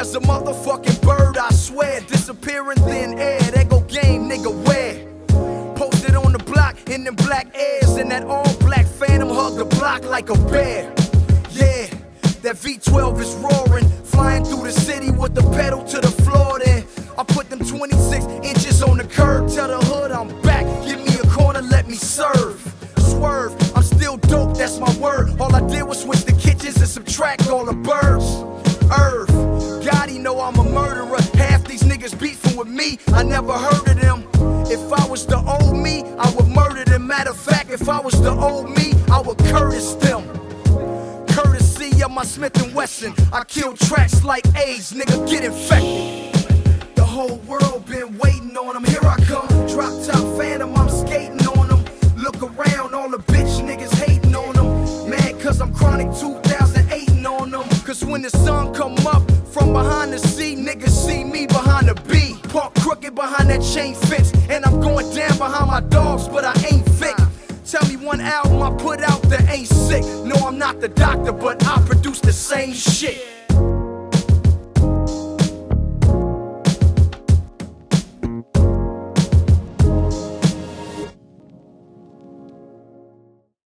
as a motherfucking bird, I swear. Disappearing thin air, that go game, nigga, where? Posted on the block in them black airs, and that all black phantom hugged the block like a bear. Yeah, that V12 is roaring, flying through the city with the pedal to the floor. Then I put them 26 inches on the curb. Tell the hood I'm back, give me a corner, let me serve. Swerve, I'm still dope, that's my word. All I did was switch the kitchens and subtract all the birds. Earth, God, he know I'm a murderer. Half these niggas beefing with me, I never heard of them. If I was the old me, I would murder them. Matter of fact, if I was the old me, I would Curtis them. Courtesy of my Smith & Wesson, I kill tracks like AIDS, nigga, get infected. The whole world been waiting on them, here I come. Drop top phantom, I'm skating on them. Look around, all the bitch niggas hating on them. Mad cause I'm chronic 2008 on them. Cause when the sun come up from behind the sea, niggas see me behind the B. Park crooked behind that chain fence, and I'm going down behind my dogs, but I ain't Vic. Tell me one album I put out that ain't sick. No, I'm not the doctor, but I produce the same shit.